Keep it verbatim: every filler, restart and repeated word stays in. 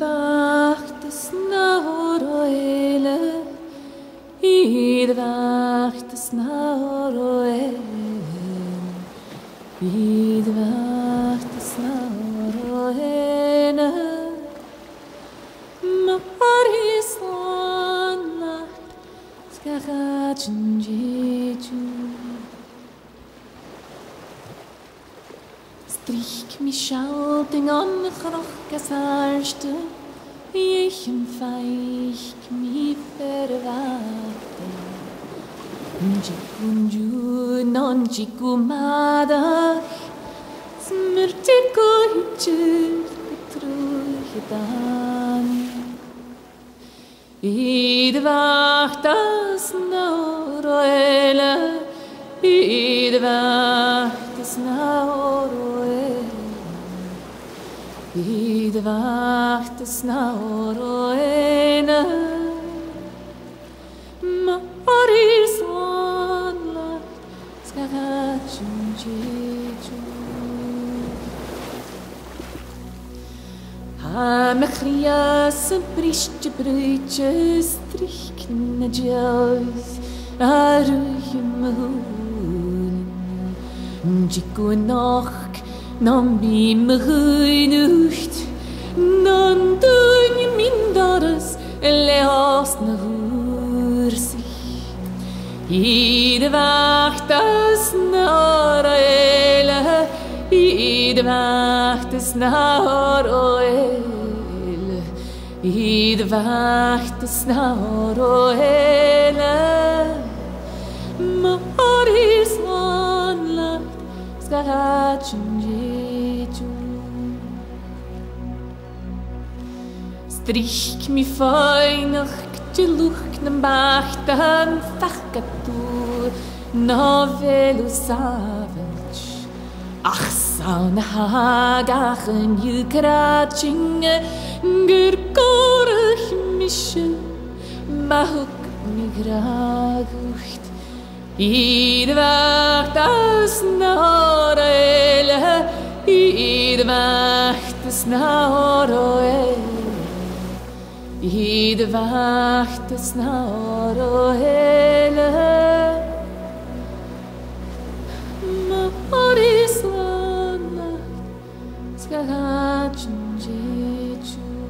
vaktes nahoroele, id vaktes nahoroele, id vaktes nahoroele. Ma parislanat skagachinjitu. Strich mich schalting an der Krochgesarste, wie ich im Feich mich verwarte. Njikunju, nonjikumadach, smirtikuhichil, betruhidan. Idvach das Noroele, idvach das Noroele. Id vaktes nahoroene, ma horizonla skagachinjitu. Ha mechrias briste brüche strichne jaus, aruhimhun, njikunoch. Nam bim ghuinuht, nam dun mindaras leas nahursich. Id vaktes nahoroele, id vaktes nahoroele, id vaktes nahoroele. Ma oris manlat skagachinjitu. Strich mi fajnach, gdzie luchnem bachtam, fachkatur, no velu savage. Ach, saun hagach, njukrachinge, gurkorach mischen, mahuk mi gragucht. Id vaktas nahoroele, id vaktas nahoroele. Id vaktes nahoroele, ma horizonat skagachinjitu.